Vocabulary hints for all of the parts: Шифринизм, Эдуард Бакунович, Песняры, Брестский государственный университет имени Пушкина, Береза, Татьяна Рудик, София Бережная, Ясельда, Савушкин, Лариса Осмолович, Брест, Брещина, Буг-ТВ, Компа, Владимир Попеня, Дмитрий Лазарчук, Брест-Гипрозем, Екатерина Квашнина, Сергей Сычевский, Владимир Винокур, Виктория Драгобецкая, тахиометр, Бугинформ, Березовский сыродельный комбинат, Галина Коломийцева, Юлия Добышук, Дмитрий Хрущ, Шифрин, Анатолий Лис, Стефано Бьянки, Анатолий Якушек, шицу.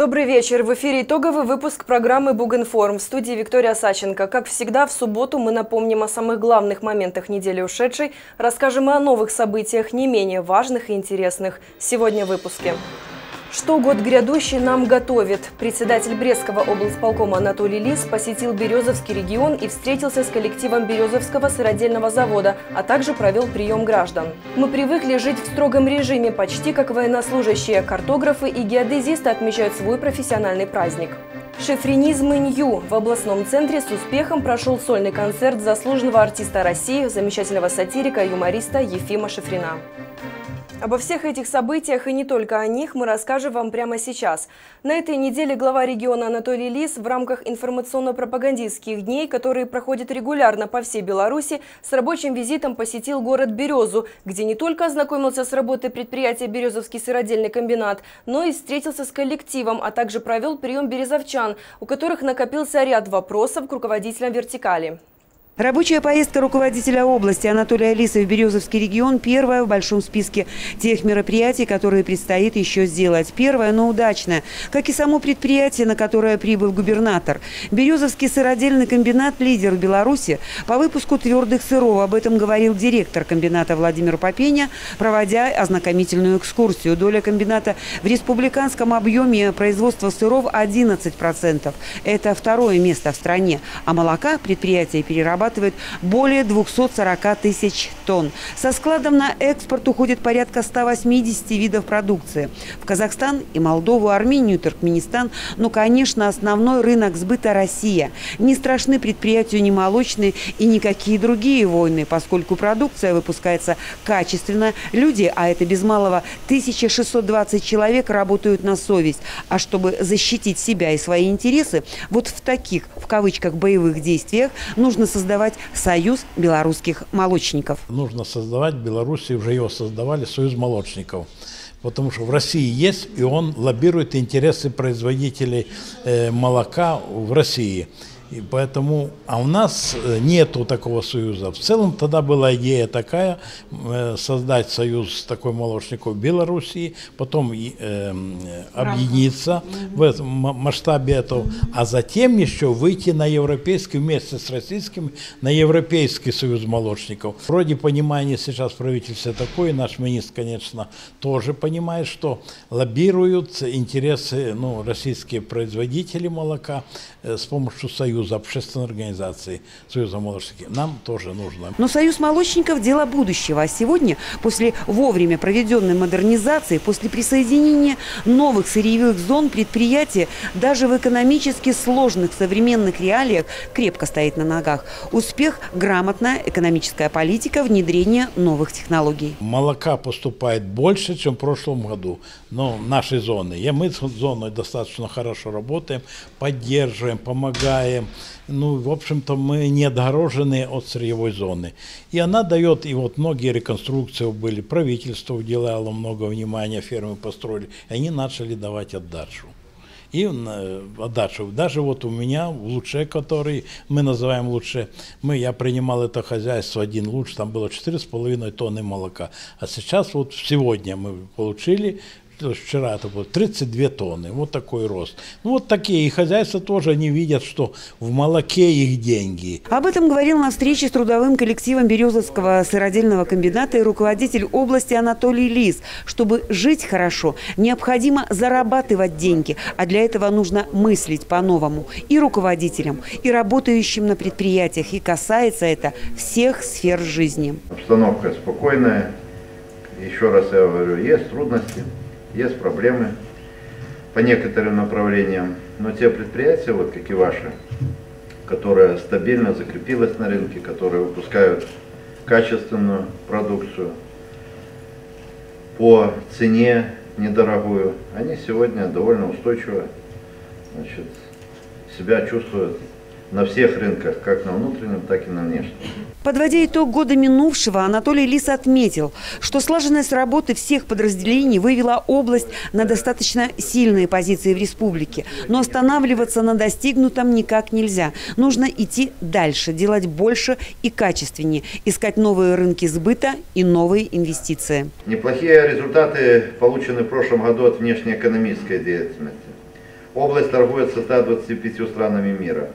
Добрый вечер. В эфире итоговый выпуск программы «Бугинформ». В студии Виктория Соченко. Как всегда, в субботу мы напомним о самых главных моментах недели ушедшей, расскажем и о новых событиях, не менее важных и интересных. Сегодня в выпуске. Что год грядущий нам готовит? Председатель Брестского облсполкома Анатолий Лис посетил Березовский регион и встретился с коллективом Березовского сыродельного завода, а также провел прием граждан. Мы привыкли жить в строгом режиме, почти как военнослужащие, картографы и геодезисты отмечают свой профессиональный праздник. Шифринизм и нью. В областном центре с успехом прошел сольный концерт заслуженного артиста России, замечательного сатирика и юмориста Ефима Шифрина. Обо всех этих событиях и не только о них мы расскажем вам прямо сейчас. На этой неделе глава региона Анатолий Лис в рамках информационно-пропагандистских дней, которые проходят регулярно по всей Беларуси, с рабочим визитом посетил город Березу, где не только ознакомился с работой предприятия «Березовский сыродельный комбинат», но и встретился с коллективом, а также провел прием березовчан, у которых накопился ряд вопросов к руководителям вертикали. Рабочая поездка руководителя области Анатолия Лиса в Березовский регион – первая в большом списке тех мероприятий, которые предстоит еще сделать. Первая, но удачная, как и само предприятие, на которое прибыл губернатор. Березовский сыродельный комбинат – лидер в Беларуси по выпуску твердых сыров. Об этом говорил директор комбината Владимир Попеня, проводя ознакомительную экскурсию. Доля комбината в республиканском объеме производства сыров – 11%. Это второе место в стране. А молока предприятие перерабатывает более 240 тысяч тонн. Со складом на экспорт уходит порядка 180 видов продукции. В Казахстан и Молдову, Армению, Туркменистан. Но, конечно, основной рынок сбыта – Россия. Не страшны предприятию ни молочные и никакие другие войны, поскольку продукция выпускается качественно. Люди, а это без малого 1620 человек, работают на совесть. А чтобы защитить себя и свои интересы, вот в таких, в кавычках, боевых действиях нужно создавать союз белорусских молочников. Нужно создавать, в Беларуси уже его создавали, союз молочников. Потому что в России есть, и он лоббирует интересы производителей молока в России. И поэтому, а у нас нету такого союза. В целом тогда была идея такая, создать союз такой молочников Белоруссии, потом объединиться в этом масштабе этого, а затем еще выйти на европейский, вместе с российским, на европейский союз молочников. Вроде понимание сейчас правительства такое, наш министр, конечно, тоже понимает, что лоббируют интересы, ну, российские производители молока с помощью союза. Общественной организации Союза молочников нам тоже нужно. Но союз молочников – дело будущего. А сегодня, после вовремя проведенной модернизации, после присоединения новых сырьевых зон, предприятие даже в экономически сложных современных реалиях крепко стоит на ногах. Успех – грамотная экономическая политика, внедрение новых технологий. Молока поступает больше, чем в прошлом году. Но нашей зоны. И мы с зоной достаточно хорошо работаем, поддерживаем, помогаем. Ну, в общем-то, мы не отгорожены от сырьевой зоны. И она дает, и вот многие реконструкции были, правительство уделяло много внимания, фермы построили, и они начали давать отдачу. И отдачу. Даже вот у меня в лучше, который мы называем лучше, я принимал это хозяйство один луч, там было 4,5 тонны молока. А сейчас вот сегодня мы получили, вчера это было 32 тонны, вот такой рост. Ну, вот такие, и хозяйства тоже не видят, что в молоке их деньги. Об этом говорил на встрече с трудовым коллективом Березовского сыродельного комбината и руководитель области Анатолий Лис. Чтобы жить хорошо, необходимо зарабатывать деньги, а для этого нужно мыслить по-новому и руководителям, и работающим на предприятиях, и касается это всех сфер жизни. Обстановка спокойная, еще раз я говорю, есть трудности. Есть проблемы по некоторым направлениям, но те предприятия, вот как и ваши, которые стабильно закрепились на рынке, которые выпускают качественную продукцию по цене недорогую, они сегодня довольно устойчиво, значит, себя чувствуют на всех рынках, как на внутреннем, так и на внешнем. Подводя итог года минувшего, Анатолий Лис отметил, что слаженность работы всех подразделений вывела область на достаточно сильные позиции в республике. Но останавливаться на достигнутом никак нельзя. Нужно идти дальше, делать больше и качественнее, искать новые рынки сбыта и новые инвестиции. Неплохие результаты получены в прошлом году от внешнеэкономической деятельности. Область торгует со 125 странами мира.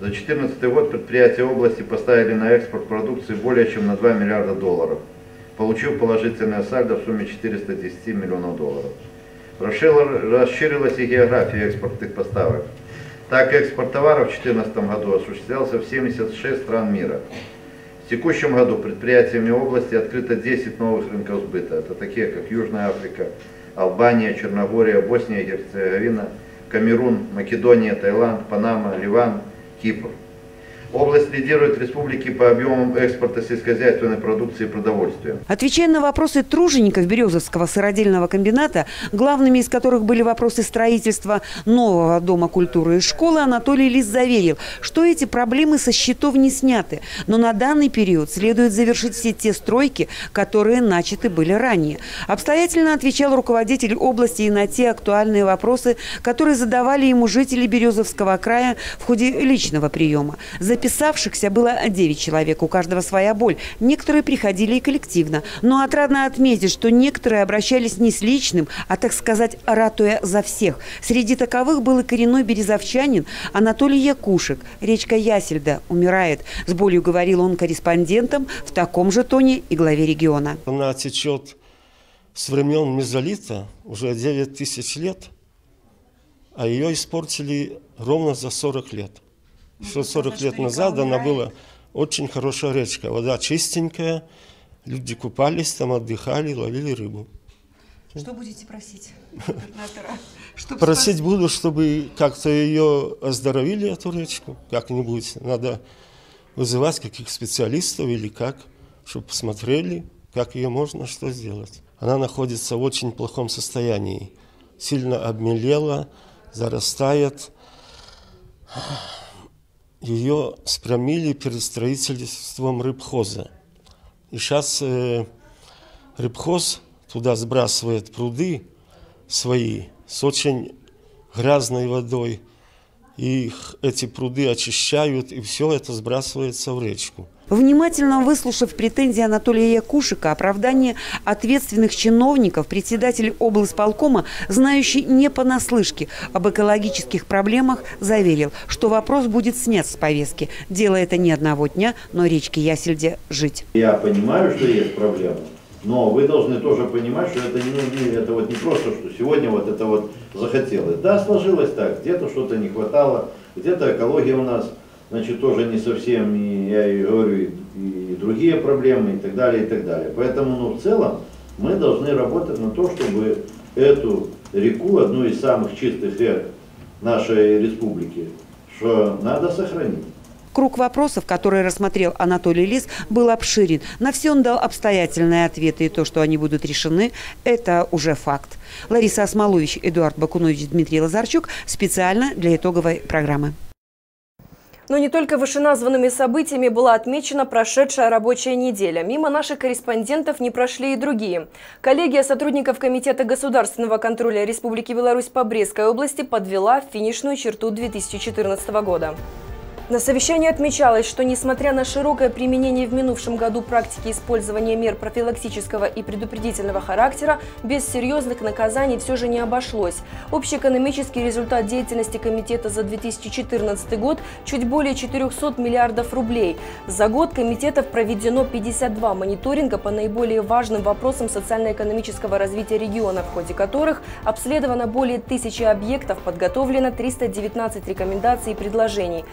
За 2014 год предприятия области поставили на экспорт продукции более чем на $2 миллиарда, получив положительное сальдо в сумме $410 миллионов. Расширилась и география экспортных поставок. Так, экспорт товаров в 2014 году осуществлялся в 76 стран мира. В текущем году предприятиями области открыто 10 новых рынков сбыта. Это такие, как Южная Африка, Албания, Черногория, Босния и Герцеговина, Камерун, Македония, Таиланд, Панама, Ливан, Кипр. Область лидирует республики по объемам экспорта сельскохозяйственной продукции и продовольствия. Отвечая на вопросы тружеников Березовского сыродельного комбината, главными из которых были вопросы строительства нового дома культуры и школы, Анатолий Лис заверил, что эти проблемы со счетов не сняты. Но на данный период следует завершить все те стройки, которые начаты были ранее. Обстоятельно отвечал руководитель области и на те актуальные вопросы, которые задавали ему жители Березовского края в ходе личного приема. Записавшихся было 9 человек, у каждого своя боль. Некоторые приходили и коллективно. Но отрадно отметить, что некоторые обращались не с личным, а, так сказать, ратуя за всех. Среди таковых был и коренной березовчанин Анатолий Якушек. Речка Ясельда умирает. С болью говорил он корреспондентам в таком же тоне и главе региона. Она течет с времен мезолита уже 9 тысяч лет, а ее испортили ровно за 40 лет. Еще 40 лет назад она была очень хорошая речка. Вода чистенькая, люди купались, там отдыхали, ловили рыбу. Что будете просить? Просить буду, чтобы как-то ее оздоровили, эту речку, как-нибудь. Надо вызывать каких-то специалистов или как, чтобы посмотрели, как ее можно, что сделать. Она находится в очень плохом состоянии. Сильно обмелела, зарастает. Ее спрямили перед строительством рыбхоза. И сейчас рыбхоз туда сбрасывает пруды свои с очень грязной водой. И эти пруды очищают, и все это сбрасывается в речку. Внимательно выслушав претензии Анатолия Якушика, оправдание ответственных чиновников, председатель облсполкома, знающий не понаслышке об экологических проблемах, заверил, что вопрос будет снят с повестки. Дело это не одного дня, но речке Ясельде жить. Я понимаю, что есть проблема, но вы должны тоже понимать, что это не просто, что сегодня это захотелось. Да, сложилось так, где-то что-то не хватало, где-то экология у нас... Значит, тоже не совсем, и я и говорю, и другие проблемы, и так далее, и так далее. Поэтому, в целом, мы должны работать на то, чтобы эту реку, одну из самых чистых рек нашей республики, что надо сохранить. Круг вопросов, которые рассмотрел Анатолий Лис, был обширен. На все он дал обстоятельные ответы, и то, что они будут решены, это уже факт. Лариса Осмолович, Эдуард Бакунович, Дмитрий Лазарчук. Специально для итоговой программы. Но не только вышеназванными событиями была отмечена прошедшая рабочая неделя. Мимо наших корреспондентов не прошли и другие. Коллегия сотрудников Комитета государственного контроля Республики Беларусь по Брестской области подвела финишную черту 2014 года. На совещании отмечалось, что несмотря на широкое применение в минувшем году практики использования мер профилактического и предупредительного характера, без серьезных наказаний все же не обошлось. Общеэкономический результат деятельности комитета за 2014 год – чуть более 400 миллиардов рублей. За год комитетов проведено 52 мониторинга по наиболее важным вопросам социально-экономического развития региона, в ходе которых обследовано более 1000 объектов, подготовлено 319 рекомендаций и предложений.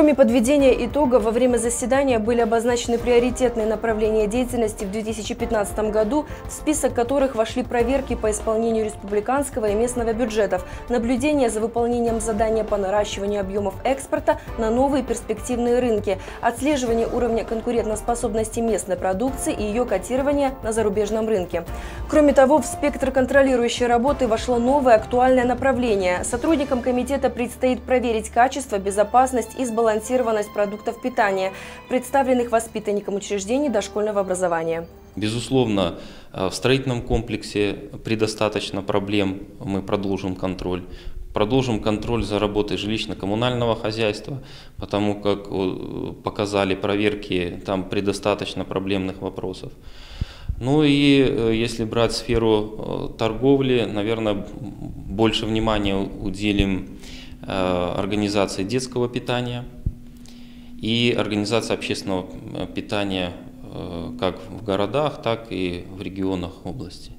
Кроме подведения итога, во время заседания были обозначены приоритетные направления деятельности в 2015 году, в список которых вошли проверки по исполнению республиканского и местного бюджетов, наблюдение за выполнением задания по наращиванию объемов экспорта на новые перспективные рынки, отслеживание уровня конкурентоспособности местной продукции и ее котирование на зарубежном рынке. Кроме того, в спектр контролирующей работы вошло новое актуальное направление. Сотрудникам комитета предстоит проверить качество, безопасность и сбалансированность продуктов питания, представленных воспитанникам учреждений дошкольного образования. Безусловно, в строительном комплексе предостаточно проблем. Мы продолжим контроль. Продолжим контроль за работой жилищно-коммунального хозяйства, потому как показали проверки, там предостаточно проблемных вопросов. Ну и если брать сферу торговли, наверное, Больше внимания уделим организации детского питания и организации общественного питания как в городах, так и в регионах области.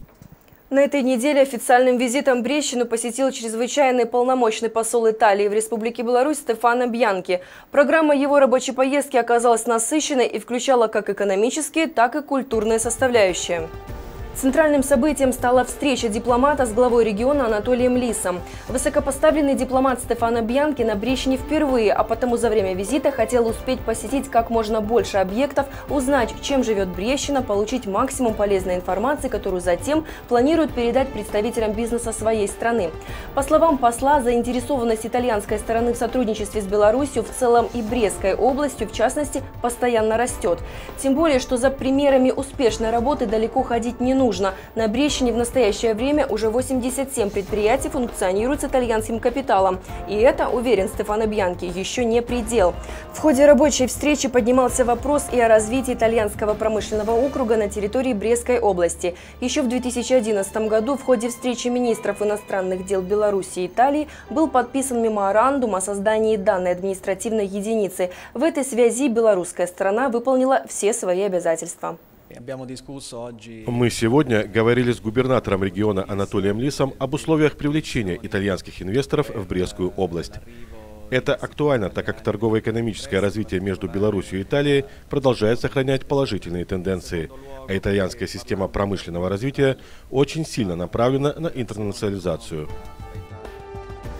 На этой неделе официальным визитом Брещину посетил чрезвычайный полномочный посол Италии в Республике Беларусь Стефано Бьянки. Программа его рабочей поездки оказалась насыщенной и включала как экономические, так и культурные составляющие. Центральным событием стала встреча дипломата с главой региона Анатолием Лисом. Высокопоставленный дипломат Стефано Бьянки на Брещине впервые, а потому за время визита хотел успеть посетить как можно больше объектов, узнать, чем живет Брещина, получить максимум полезной информации, которую затем планируют передать представителям бизнеса своей страны. По словам посла, заинтересованность итальянской стороны в сотрудничестве с Беларусью в целом и Брестской областью, в частности, постоянно растет. Тем более, что за примерами успешной работы далеко ходить не нужно. На Брещине в настоящее время уже 87 предприятий функционируют с итальянским капиталом. И это, уверен Стефано Бьянки, еще не предел. В ходе рабочей встречи поднимался вопрос и о развитии итальянского промышленного округа на территории Брестской области. Еще в 2011 году в ходе встречи министров иностранных дел Беларуси и Италии был подписан меморандум о создании данной административной единицы. В этой связи белорусская сторона выполнила все свои обязательства. Мы сегодня говорили с губернатором региона Анатолием Лисом об условиях привлечения итальянских инвесторов в Брестскую область. Это актуально, так как торгово-экономическое развитие между Беларусью и Италией продолжает сохранять положительные тенденции, а итальянская система промышленного развития очень сильно направлена на интернационализацию.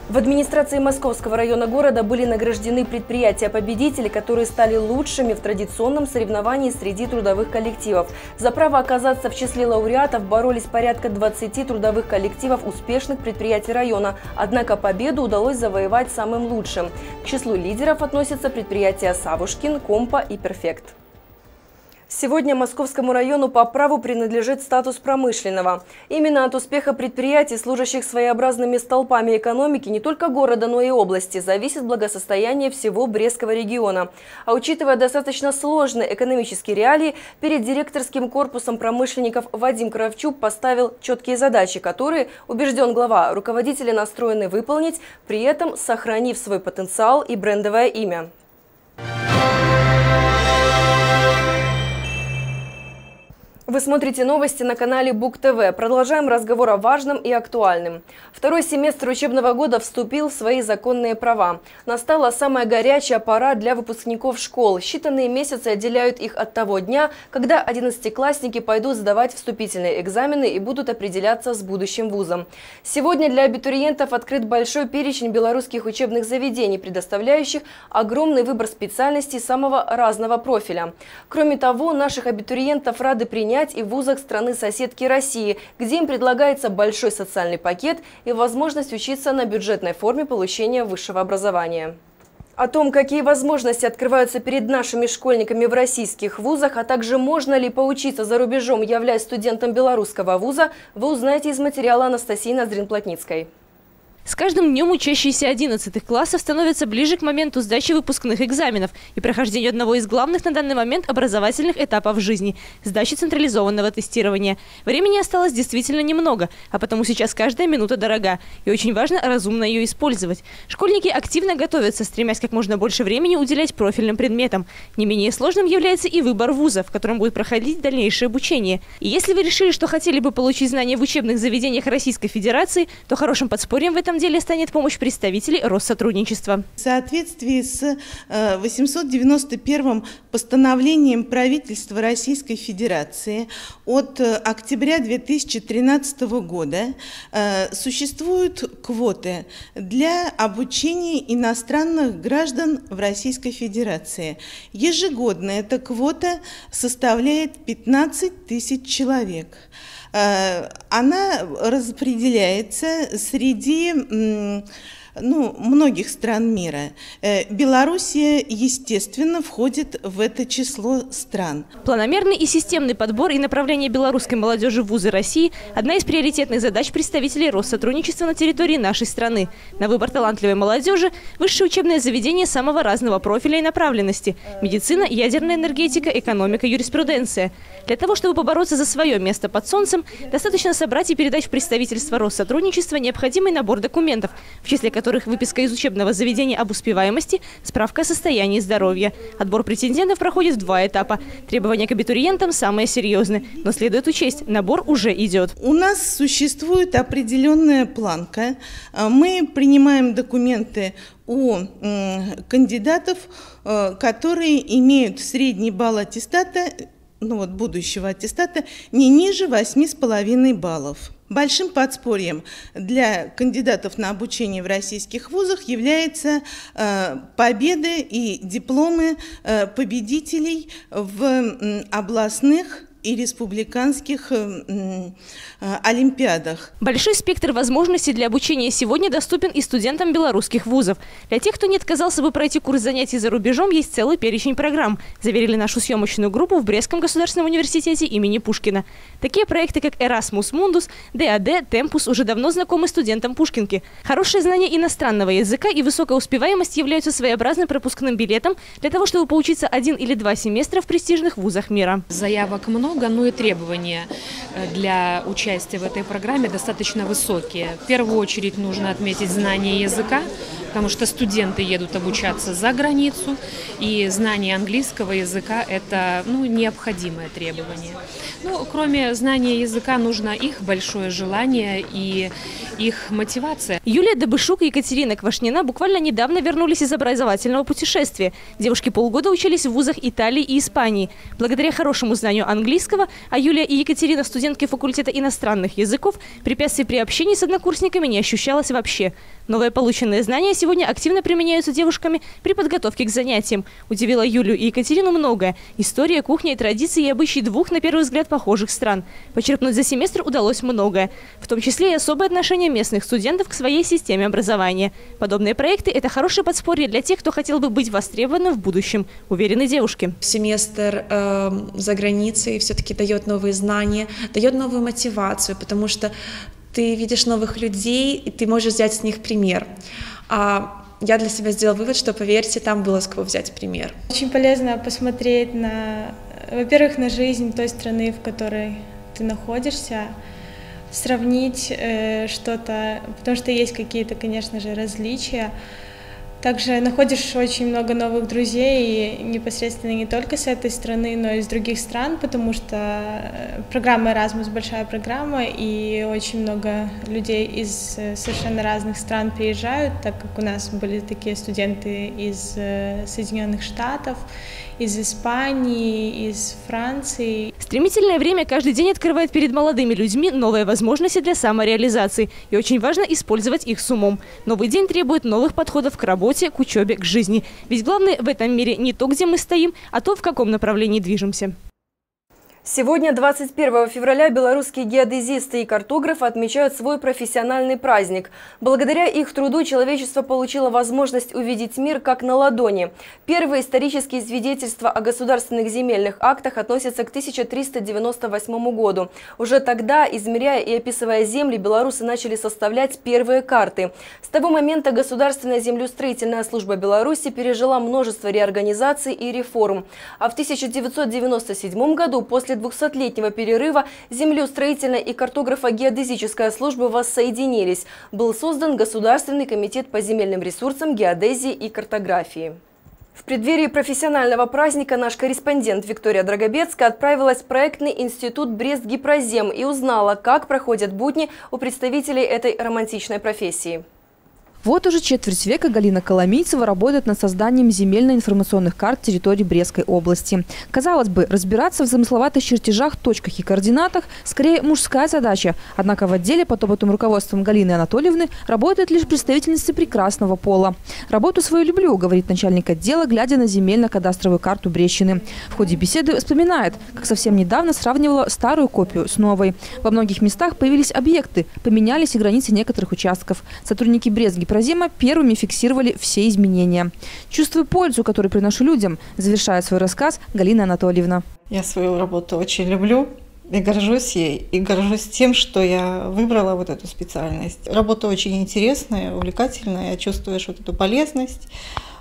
В администрации Московского района города были награждены предприятия-победители, которые стали лучшими в традиционном соревновании среди трудовых коллективов. За право оказаться в числе лауреатов боролись порядка 20 трудовых коллективов успешных предприятий района. Однако победу удалось завоевать самым лучшим. К числу лидеров относятся предприятия «Савушкин», «Компа» и «Перфект». Сегодня Московскому району по праву принадлежит статус промышленного. Именно от успеха предприятий, служащих своеобразными столпами экономики не только города, но и области, зависит благосостояние всего Брестского региона. А учитывая достаточно сложные экономические реалии, перед директорским корпусом промышленников Вадим Кравчук поставил четкие задачи, которые, убежден глава, руководители настроены выполнить, при этом сохранив свой потенциал и брендовое имя. Вы смотрите новости на канале Буг-ТВ. Продолжаем разговор о важном и актуальном. Второй семестр учебного года вступил в свои законные права. Настала самая горячая пора для выпускников школ. Считанные месяцы отделяют их от того дня, когда одиннадцатиклассники пойдут сдавать вступительные экзамены и будут определяться с будущим вузом. Сегодня для абитуриентов открыт большой перечень белорусских учебных заведений, предоставляющих огромный выбор специальностей самого разного профиля. Кроме того, наших абитуриентов рады принять и в вузах страны-соседки России, где им предлагается большой социальный пакет и возможность учиться на бюджетной форме получения высшего образования. О том, какие возможности открываются перед нашими школьниками в российских вузах, а также можно ли поучиться за рубежом, являясь студентом белорусского вуза, вы узнаете из материала Анастасии Ноздрин-Плотницкой. С каждым днем учащиеся 11 классов становятся ближе к моменту сдачи выпускных экзаменов и прохождению одного из главных на данный момент образовательных этапов жизни – сдачи централизованного тестирования. Времени осталось действительно немного, а потому сейчас каждая минута дорога, и очень важно разумно ее использовать. Школьники активно готовятся, стремясь как можно больше времени уделять профильным предметам. Не менее сложным является и выбор вуза, в котором будет проходить дальнейшее обучение. И если вы решили, что хотели бы получить знания в учебных заведениях Российской Федерации, то хорошим подспорьем в этом деле станет помощь представителей Россотрудничества. В соответствии с 891-м постановлением правительства Российской Федерации от октября 2013 года существуют квоты для обучения иностранных граждан в Российской Федерации. Ежегодно эта квота составляет 15 тысяч человек. Она распределяется среди многих стран мира. Белоруссия, естественно, входит в это число стран. Планомерный и системный подбор и направление белорусской молодежи в вузы России – одна из приоритетных задач представителей Россотрудничества на территории нашей страны. На выбор талантливой молодежи – высшее учебное заведение самого разного профиля и направленности – медицина, ядерная энергетика, экономика, юриспруденция. Для того, чтобы побороться за свое место под солнцем, достаточно собрать и передать в представительство Россотрудничества необходимый набор документов, в числе которых выписка из учебного заведения об успеваемости, справка о состоянии здоровья. Отбор претендентов проходит в два этапа. Требования к абитуриентам самые серьезные, но следует учесть, набор уже идет. У нас существует определенная планка. Мы принимаем документы у кандидатов, которые имеют средний балл аттестата, будущего аттестата, не ниже 8,5 баллов. Большим подспорьем для кандидатов на обучение в российских вузах являются победы и дипломы победителей в областных и республиканских олимпиадах. Большой спектр возможностей для обучения сегодня доступен и студентам белорусских вузов. Для тех, кто не отказался бы пройти курс занятий за рубежом, есть целый перечень программ, заверили нашу съемочную группу в Брестском государственном университете имени Пушкина. Такие проекты, как Erasmus Mundus, DAD, Tempus уже давно знакомы студентам Пушкинки. Хорошее знание иностранного языка и высокая успеваемость являются своеобразным пропускным билетом для того, чтобы поучиться один или два семестра в престижных вузах мира. Заявок много. Но и требования для участия в этой программе достаточно высокие. В первую очередь нужно отметить знание языка, потому что студенты едут обучаться за границу, и знание английского языка – это необходимое требование. Кроме знания языка, нужно их большое желание и их мотивация. Юлия Добышук и Екатерина Квашнина буквально недавно вернулись из образовательного путешествия. Девушки полгода учились в вузах Италии и Испании. Благодаря хорошему знанию английского, а Юлия и Екатерина – студентки факультета иностранных языков, препятствий при общении с однокурсниками не ощущалось вообще. Новые полученные знания сегодня активно применяются девушками при подготовке к занятиям. Удивило Юлю и Екатерину многое. История, кухня и традиции и обычаи двух, на первый взгляд, похожих стран. Почерпнуть за семестр удалось многое. В том числе и особое отношение местных студентов к своей системе образования. Подобные проекты – это хорошее подспорье для тех, кто хотел бы быть востребованным в будущем, уверены девушки. Семестр за границей все-таки дает новые знания, дает новую мотивацию, потому что ты видишь новых людей, и ты можешь взять с них пример. Я для себя сделала вывод, что, поверьте, там было с кого взять пример. Очень полезно посмотреть на, во-первых, на жизнь той страны, в которой ты находишься, сравнить что-то, потому что есть какие-то, конечно же, различия. Также находишь очень много новых друзей, и непосредственно не только с этой страны, но и с других стран, потому что программа Erasmus большая программа, и очень много людей из совершенно разных стран приезжают, так как у нас были такие студенты из Соединенных Штатов, из Испании, из Франции. Стремительное время каждый день открывает перед молодыми людьми новые возможности для самореализации. И очень важно использовать их с умом. Новый день требует новых подходов к работе, к учебе, к жизни. Ведь главное в этом мире не то, где мы стоим, а то, в каком направлении движемся. Сегодня, 21 февраля, белорусские геодезисты и картографы отмечают свой профессиональный праздник. Благодаря их труду человечество получило возможность увидеть мир как на ладони. Первые исторические свидетельства о государственных земельных актах относятся к 1398 году. Уже тогда, измеряя и описывая земли, белорусы начали составлять первые карты. С того момента Государственная землеустроительная служба Беларуси пережила множество реорганизаций и реформ. А в 1997 году, после 200-летнего перерыва, землеустроительная и картографо-геодезическая службы воссоединились. Был создан Государственный комитет по земельным ресурсам, геодезии и картографии. В преддверии профессионального праздника наш корреспондент Виктория Драгобецкая отправилась в проектный институт Брест-Гипрозем и узнала, как проходят будни у представителей этой романтичной профессии. Вот уже четверть века Галина Коломийцева работает над созданием земельно-информационных карт территории Брестской области. Казалось бы, разбираться в замысловатых чертежах, точках и координатах скорее мужская задача. Однако в отделе под опытным руководством Галины Анатольевны работают лишь представительницы прекрасного пола. «Работу свою люблю», говорит начальник отдела, глядя на земельно-кадастровую карту Брещины. В ходе беседы вспоминает, как совсем недавно сравнивала старую копию с новой. Во многих местах появились объекты, поменялись и границы некоторых участков. Сотрудники Брестского Гипрозема первыми фиксировали все изменения. «Чувствую пользу, которую приношу людям», завершает свой рассказ Галина Анатольевна. Я свою работу очень люблю. И горжусь ей, и горжусь тем, что я выбрала вот эту специальность. Работа очень интересная, увлекательная, чувствуешь вот эту полезность,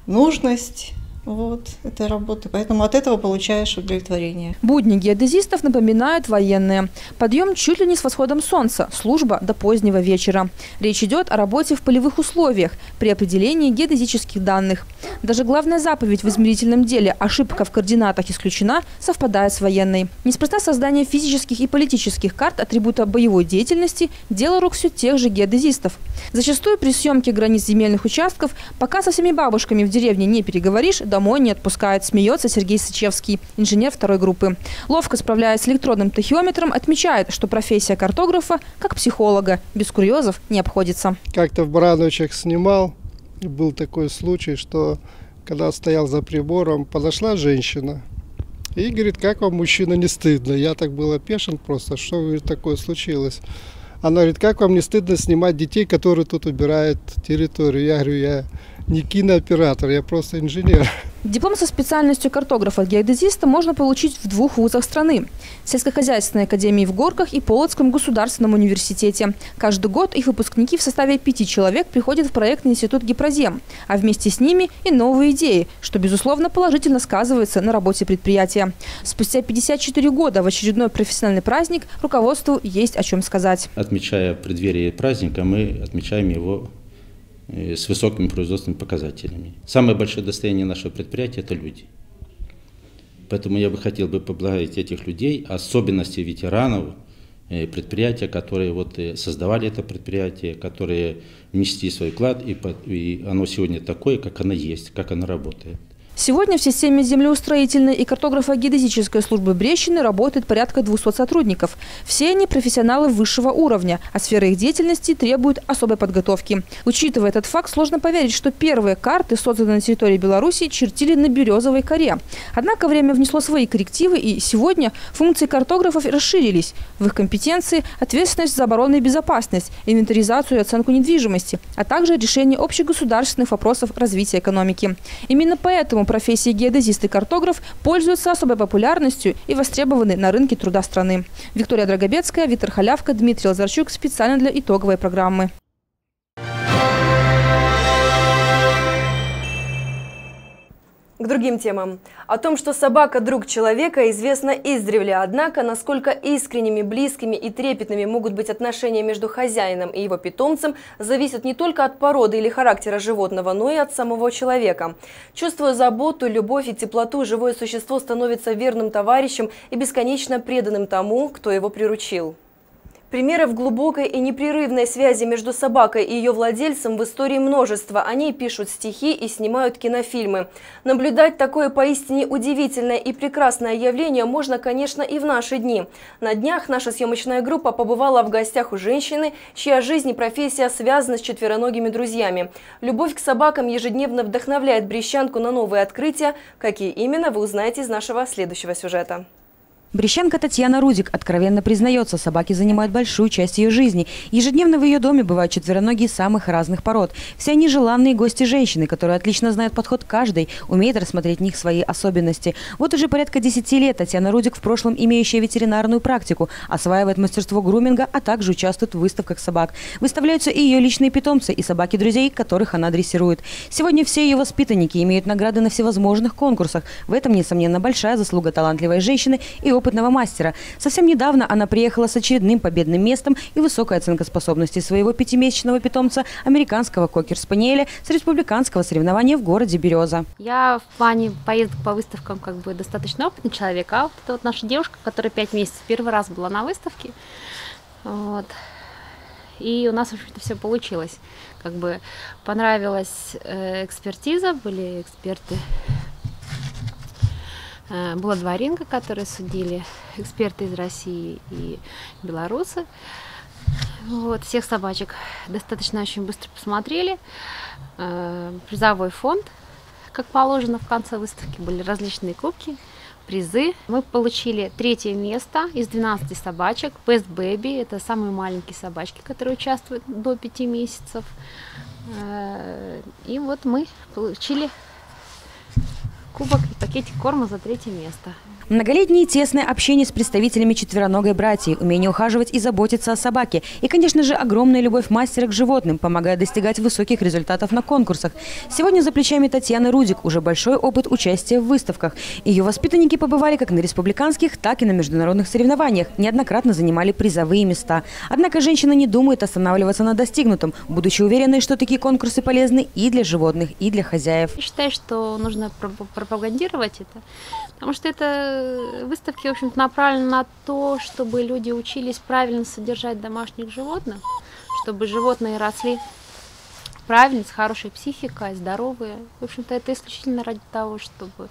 нужность вот этой работы, поэтому от этого получаешь удовлетворение. Будни геодезистов напоминают военные. Подъем чуть ли не с восходом солнца, служба до позднего вечера. Речь идет о работе в полевых условиях при определении геодезических данных. Даже главная заповедь в измерительном деле «Ошибка в координатах исключена» совпадает с военной. Неспроста создание физических и политических карт атрибута боевой деятельности – дело рук все тех же геодезистов. Зачастую при съемке границ земельных участков пока со всеми бабушками в деревне не переговоришь, домой не отпускают, смеется Сергей Сычевский, инженер второй группы. Ловко справляясь с электронным тахиометром, отмечает, что профессия картографа, как психолога, без курьезов не обходится. Как-то в Барановичах снимал, и был такой случай, что когда стоял за прибором, подошла женщина и говорит: как вам, мужчина, не стыдно? Я так был опешен просто, что, говорит, такое случилось. Она говорит: как вам не стыдно снимать детей, которые тут убирают территорию? Я говорю: я не кинооператор, я просто инженер. Диплом со специальностью картографа-геодезиста можно получить в двух вузах страны – сельскохозяйственной академии в Горках и Полоцком государственном университете. Каждый год их выпускники в составе 5 человек приходят в проектный институт «Гипрозем», а вместе с ними и новые идеи, что, безусловно, положительно сказывается на работе предприятия. Спустя 54 года в очередной профессиональный праздник руководству есть о чем сказать. Отмечая преддверие праздника, мы отмечаем его с высокими производственными показателями. Самое большое достояние нашего предприятия – это люди. Поэтому я бы хотел поблагодарить этих людей, особенности ветеранов предприятия, которые вот создавали это предприятие, которые внесли свой вклад, и оно сегодня такое, как оно есть, как оно работает. Сегодня в системе землеустроительной и картографо-геодезической службы Брещины работает порядка 200 сотрудников. Все они профессионалы высшего уровня, а сфера их деятельности требует особой подготовки. Учитывая этот факт, сложно поверить, что первые карты, созданные на территории Беларуси, чертили на березовой коре. Однако время внесло свои коррективы, и сегодня функции картографов расширились. В их компетенции ответственность за оборону и безопасность, инвентаризацию и оценку недвижимости, а также решение общегосударственных вопросов развития экономики. Именно поэтому профессии геодезист и картограф пользуются особой популярностью и востребованы на рынке труда страны. Виктория Драгобецкая, Виктор Холявко, Дмитрий Лазарчук. Специально для итоговой программы. К другим темам. О том, что собака – друг человека, известно издревле. Однако, насколько искренними, близкими и трепетными могут быть отношения между хозяином и его питомцем, зависит не только от породы или характера животного, но и от самого человека. Чувствуя заботу, любовь и теплоту, живое существо становится верным товарищем и бесконечно преданным тому, кто его приручил. Примеров глубокой и непрерывной связи между собакой и ее владельцем в истории множество. О ней пишут стихи и снимают кинофильмы. Наблюдать такое поистине удивительное и прекрасное явление можно, конечно, и в наши дни. На днях наша съемочная группа побывала в гостях у женщины, чья жизнь и профессия связаны с четвероногими друзьями. Любовь к собакам ежедневно вдохновляет брещанку на новые открытия. Какие именно, вы узнаете из нашего следующего сюжета. Брещанка Татьяна Рудик откровенно признается, собаки занимают большую часть ее жизни. Ежедневно в ее доме бывают четвероногие самых разных пород. Все они желанные гости женщины, которые отлично знают подход каждой, умеют рассмотреть в них свои особенности. Вот уже порядка 10 лет Татьяна Рудик, в прошлом имеющая ветеринарную практику, осваивает мастерство груминга, а также участвует в выставках собак. Выставляются и ее личные питомцы, и собаки друзей, которых она дрессирует. Сегодня все ее воспитанники имеют награды на всевозможных конкурсах. В этом, несомненно, большая заслуга талантливой женщины и опытного мастера. Совсем недавно она приехала с очередным победным местом и высокой оценкой способностей своего 5-месячного питомца, американского кокер-спаниеля, с республиканского соревнования в городе Береза. Я в плане поездок по выставкам как бы достаточно опытный человек, а вот это вот наша девушка, которая 5 месяцев первый раз была на выставке, вот. И у нас, в общем-то, все получилось. Как бы понравилась экспертиза, были эксперты. Было 2 ринга, которые судили эксперты из России и белорусы. Вот, всех собачек достаточно очень быстро посмотрели. Призовой фонд, как положено, в конце выставки были различные кубки, призы. Мы получили 3-е место из 12 собачек. Best Baby – это самые маленькие собачки, которые участвуют до 5 месяцев. И вот мы получили кубок и пакетик корма за 3-е место. Многолетнее тесное общение с представителями четвероногой братьи, умение ухаживать и заботиться о собаке. И, конечно же, огромная любовь мастера к животным, помогая достигать высоких результатов на конкурсах. Сегодня за плечами Татьяны Рудик уже большой опыт участия в выставках. Ее воспитанники побывали как на республиканских, так и на международных соревнованиях. Неоднократно занимали призовые места. Однако женщина не думает останавливаться на достигнутом, будучи уверенной, что такие конкурсы полезны и для животных, и для хозяев. Я считаю, что нужно пропагандировать это, потому что это выставки, в общем-то, направлены на то, чтобы люди учились правильно содержать домашних животных, чтобы животные росли правильно, с хорошей психикой, здоровые. В общем-то, это исключительно ради того, чтобы,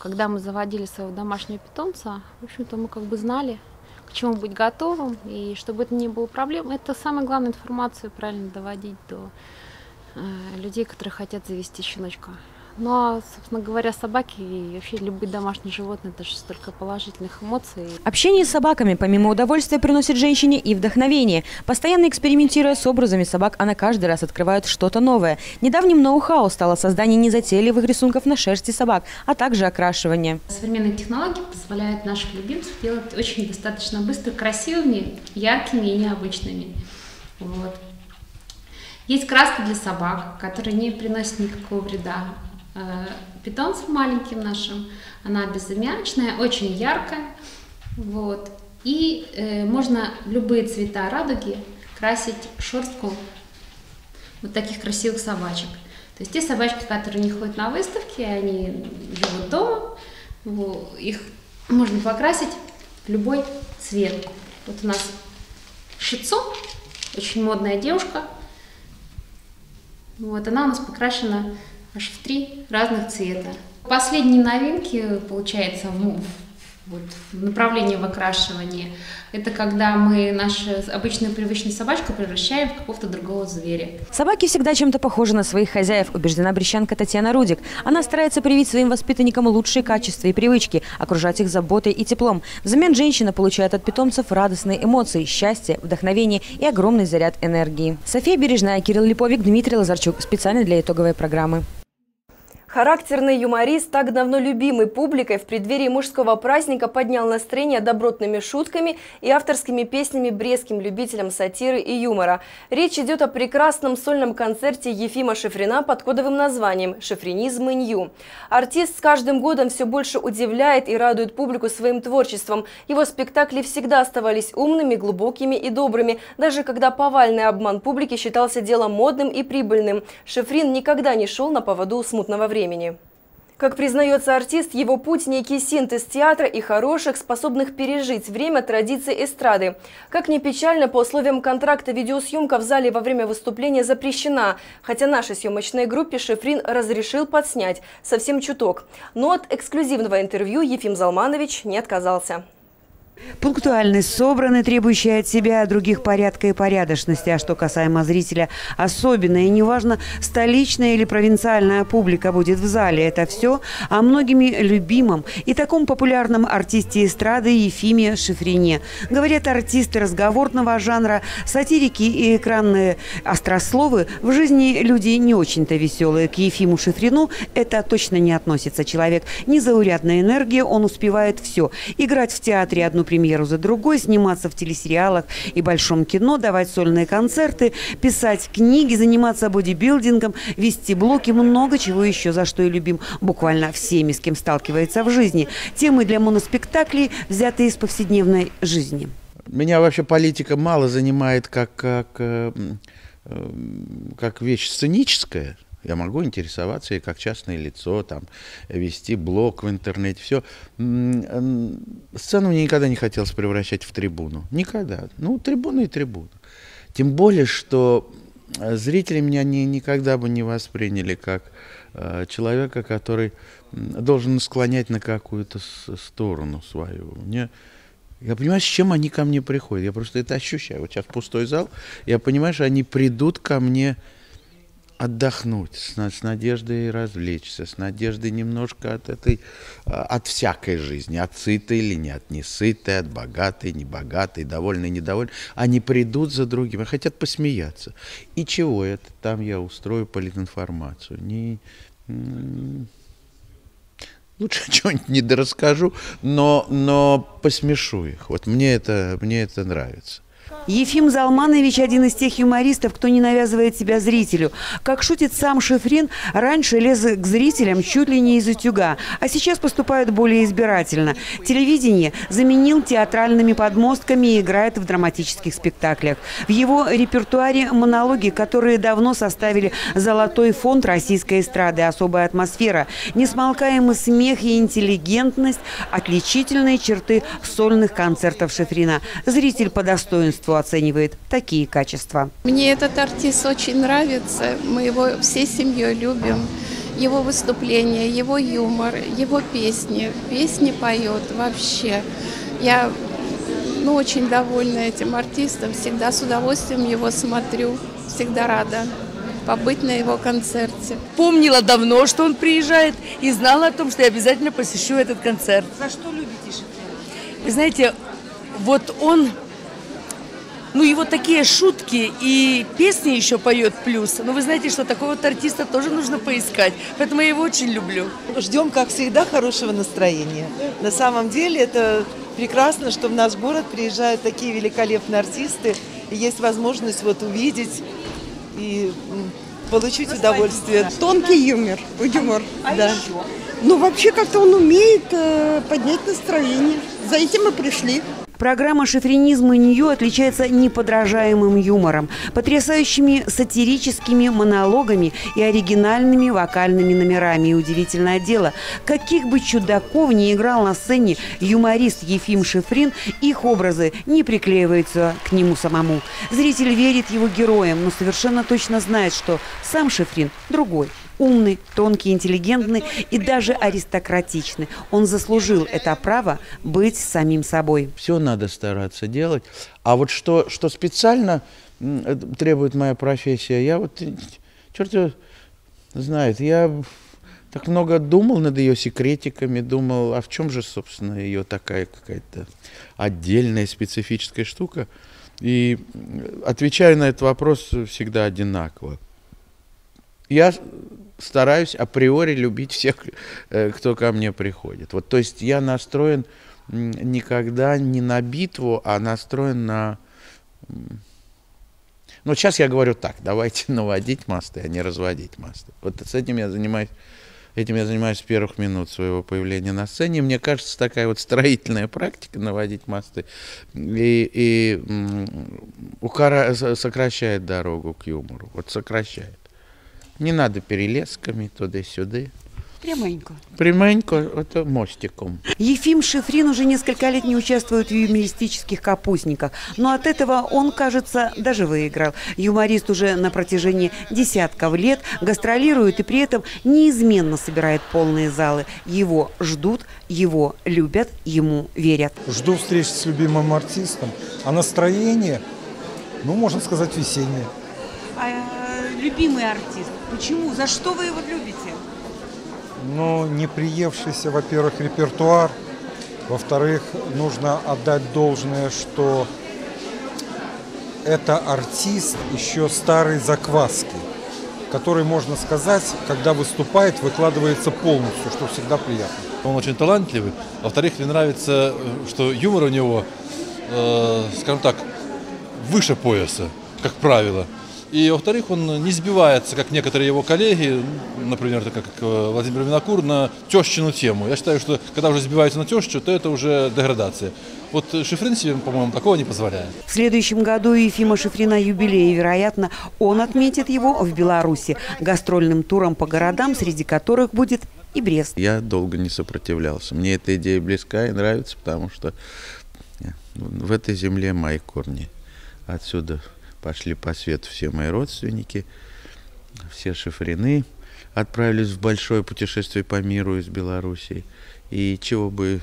когда мы заводили своего домашнего питомца, в общем-то, мы как бы знали, к чему быть готовым, и чтобы это не было проблем. Это самое главное, информацию правильно доводить до людей, которые хотят завести щеночка. Но, собственно говоря, собаки и вообще любые домашние животные – это же столько положительных эмоций. Общение с собаками, помимо удовольствия, приносит женщине и вдохновение. Постоянно экспериментируя с образами собак, она каждый раз открывает что-то новое. Недавним ноу-хау стало создание незатейливых рисунков на шерсти собак, а также окрашивание. Современные технологии позволяют наших любимцев делать очень достаточно быстро красивыми, яркими и необычными. Вот. Есть краски для собак, которые не приносят никакого вреда питомцам маленьким нашим. Она безымячная, очень яркая, вот, и можно любые цвета радуги красить шерстку вот таких красивых собачек. То есть те собачки, которые не ходят на выставки, они живут дома, вот, их можно покрасить в любой цвет. Вот у нас шицу, очень модная девушка, вот, она у нас покрашена аж в 3 разных цвета. Последние новинки, получается, в направлении выкрашивания, это когда мы нашу обычную привычную собачку превращаем в какого-то другого зверя. Собаки всегда чем-то похожи на своих хозяев, убеждена брещанка Татьяна Рудик. Она старается привить своим воспитанникам лучшие качества и привычки, окружать их заботой и теплом. Взамен женщина получает от питомцев радостные эмоции, счастье, вдохновение и огромный заряд энергии. София Бережная, Кирилл Липовик, Дмитрий Лазарчук. Специально для итоговой программы. Характерный юморист, так давно любимый публикой, в преддверии мужского праздника поднял настроение добротными шутками и авторскими песнями брестским любителям сатиры и юмора. Речь идет о прекрасном сольном концерте Ефима Шифрина под кодовым названием «Шифринизм и нью». Артист с каждым годом все больше удивляет и радует публику своим творчеством. Его спектакли всегда оставались умными, глубокими и добрыми, даже когда повальный обман публики считался делом модным и прибыльным. Шифрин никогда не шел на поводу у смутного времени. Как признается артист, его путь – некий синтез театра и хороших, способных пережить время традиций эстрады. Как ни печально, по условиям контракта видеосъемка в зале во время выступления запрещена, хотя нашей съемочной группе Шифрин разрешил подснять совсем чуток. Но от эксклюзивного интервью Ефим Залманович не отказался. Пунктуальность, собранный, требующая от себя других порядка и порядочности. А что касаемо зрителя, особенно и неважно, столичная или провинциальная публика будет в зале. Это все о многими любимом и таком популярном артисте эстрады Ефиме Шифрине. Говорят артисты разговорного жанра, сатирики и экранные острословы, в жизни люди не очень-то веселые. К Ефиму Шифрину это точно не относится. Человек незаурядная энергия, он успевает все. Играть в театре одну премьеру за другой, сниматься в телесериалах и большом кино, давать сольные концерты, писать книги, заниматься бодибилдингом, вести блоги, много чего еще, за что и любим буквально всеми, с кем сталкивается в жизни. Темы для моноспектаклей взяты из повседневной жизни. Меня вообще политика мало занимает как вещь сценическая. Я могу интересоваться и как частное лицо, там, вести блог в интернете, все. Сцену мне никогда не хотелось превращать в трибуну. Никогда. Ну, трибуна и трибуна. Тем более, что зрители меня никогда бы не восприняли как человека, который должен склонять на какую-то сторону свою. Я понимаю, с чем они ко мне приходят. Я просто это ощущаю. Вот сейчас пустой зал, я понимаю, что они придут ко мне отдохнуть, с надеждой развлечься, с надеждой немножко от всякой жизни, от сытой или не от несытой, от богатой, небогатой, довольной, недовольной. Они придут за другими, хотят посмеяться. И чего это? Там я устрою политинформацию. Лучше чего-нибудь недорасскажу, но посмешу их. Вот мне это нравится. Ефим Залманович – один из тех юмористов, кто не навязывает себя зрителю. Как шутит сам Шифрин, раньше лез к зрителям чуть ли не из утюга, а сейчас поступает более избирательно. Телевидение заменил театральными подмостками и играет в драматических спектаклях. В его репертуаре монологи, которые давно составили золотой фонд российской эстрады, особая атмосфера, несмолкаемый смех и интеллигентность – отличительные черты сольных концертов Шифрина. Зритель по достоинству оценивает такие качества. Мне этот артист очень нравится. Мы его всей семьей любим. Его выступления, его юмор, его песни. Песни поет вообще. Я очень довольна этим артистом. Всегда с удовольствием его смотрю. Всегда рада побыть на его концерте. Помнила давно, что он приезжает, и знала о том, что я обязательно посещу этот концерт. За что любите Шифрина? Вы знаете, вот он... его такие шутки и песни еще поет плюс. Но вы знаете, что такого артиста тоже нужно поискать. Поэтому я его очень люблю. Ждем, как всегда, хорошего настроения. На самом деле это прекрасно, что в наш город приезжают такие великолепные артисты. И есть возможность увидеть и получить удовольствие. Тонкий юмор. Еще? Вообще как-то он умеет поднять настроение. За этим мы пришли. Программа «Шифринизм и Нью» отличается неподражаемым юмором, потрясающими сатирическими монологами и оригинальными вокальными номерами. И удивительное дело, каких бы чудаков ни играл на сцене юморист Ефим Шифрин, их образы не приклеиваются к нему самому. Зритель верит его героям, но совершенно точно знает, что сам Шифрин другой. Умный, тонкий, интеллигентный и даже аристократичный. Он заслужил это право быть самим собой. Все надо стараться делать. А вот что специально требует моя профессия, я черт его знает, я так много думал над ее секретиками, думал, а в чем же, собственно, ее такая какая-то отдельная специфическая штука. И отвечаю на этот вопрос всегда одинаково. Я стараюсь априори любить всех, кто ко мне приходит. То есть я настроен никогда не на битву, а настроен на... сейчас я говорю так, давайте наводить мосты, а не разводить мосты. С этим я занимаюсь. Этим я занимаюсь с первых минут своего появления на сцене. Мне кажется, такая строительная практика наводить мосты и сокращает дорогу к юмору. Сокращает. Не надо перелесками туда-сюда. Прямонько. Прямонько, это мостиком. Ефим Шифрин уже несколько лет не участвует в юмористических капустниках. Но от этого он, кажется, даже выиграл. Юморист уже на протяжении десятков лет гастролирует и при этом неизменно собирает полные залы. Его ждут, его любят, ему верят. Жду встречи с любимым артистом. А настроение, можно сказать, весеннее. Любимый артист. Почему? За что вы его любите? Не приевшийся, во-первых, репертуар. Во-вторых, нужно отдать должное, что это артист еще старой закваски, который, можно сказать, когда выступает, выкладывается полностью, что всегда приятно. Он очень талантливый. Во-вторых, мне нравится, что юмор у него, скажем так, выше пояса, как правило. И, во-вторых, он не сбивается, как некоторые его коллеги, например, как Владимир Винокур, на тещину тему. Я считаю, что когда уже сбиваются на тещу, то это уже деградация. Шифрин себе, по-моему, такого не позволяет. В следующем году у Ефима Шифрина юбилей, и, вероятно, он отметит его в Беларуси гастрольным туром по городам, среди которых будет и Брест. Я долго не сопротивлялся. Мне эта идея близка и нравится, потому что в этой земле мои корни. Отсюда... Пошли по свету все мои родственники, все Шифрины отправились в большое путешествие по миру из Белоруссии. И чего бы,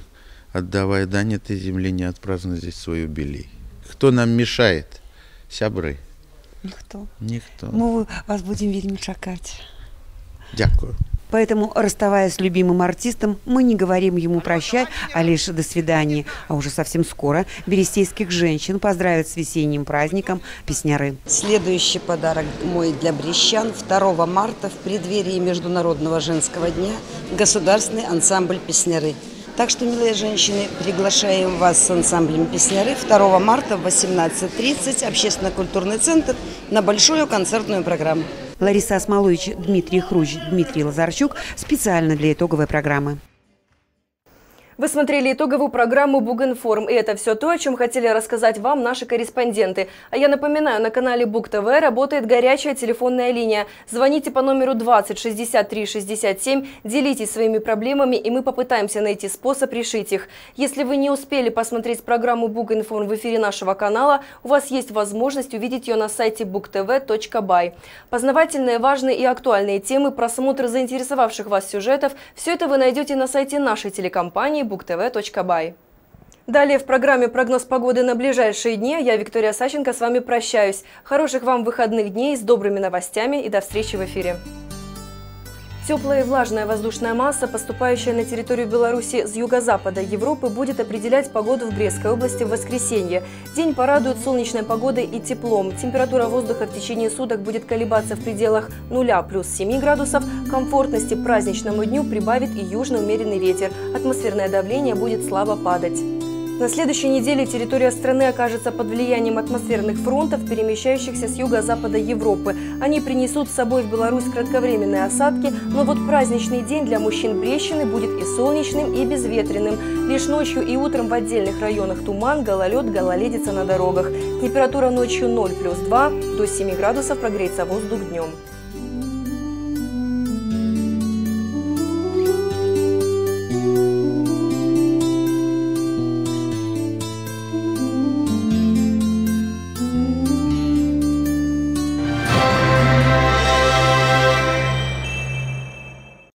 отдавая дань этой земле, не отпраздновать здесь свой юбилей. Кто нам мешает? Сябры. Никто. Никто. Мы вас будем вельми чакать. Дякую. Поэтому, расставаясь с любимым артистом, мы не говорим ему «прощай», а лишь «до свидания». А уже совсем скоро берестейских женщин поздравят с весенним праздником песняры. Следующий подарок мой для брещан. 2 марта в преддверии Международного женского дня государственный ансамбль «Песняры». Так что, милые женщины, приглашаем вас с ансамблем «Песняры» 2 марта в 18:30 общественно-культурный центр на большую концертную программу. Лариса Осмолович, Дмитрий Хрущ, Дмитрий Лазарчук специально для итоговой программы. Вы смотрели итоговую программу «Бугинформ». И это все то, о чем хотели рассказать вам наши корреспонденты. А я напоминаю, на канале Буг-ТВ работает горячая телефонная линия. Звоните по номеру 20 63 67, делитесь своими проблемами, и мы попытаемся найти способ решить их. Если вы не успели посмотреть программу «Бугинформ» в эфире нашего канала, у вас есть возможность увидеть ее на сайте bugtv.by. Познавательные, важные и актуальные темы, просмотр заинтересовавших вас сюжетов – все это вы найдете на сайте нашей телекомпании bugtv.by. Далее в программе «Прогноз погоды на ближайшие дни». Я, Виктория Соченко, с вами прощаюсь. Хороших вам выходных дней с добрыми новостями и до встречи в эфире. Теплая и влажная воздушная масса, поступающая на территорию Беларуси с юго-запада Европы, будет определять погоду в Брестской области в воскресенье. День порадует солнечной погодой и теплом. Температура воздуха в течение суток будет колебаться в пределах 0 плюс 7 градусов. Комфортности праздничному дню прибавит и южный умеренный ветер. Атмосферное давление будет слабо падать. На следующей неделе территория страны окажется под влиянием атмосферных фронтов, перемещающихся с юго-запада Европы. Они принесут с собой в Беларусь кратковременные осадки, но вот праздничный день для мужчин Брещины будет и солнечным, и безветренным. Лишь ночью и утром в отдельных районах туман, гололед, гололедица на дорогах. Температура ночью 0 плюс 2, до 7 градусов прогреется воздух днем.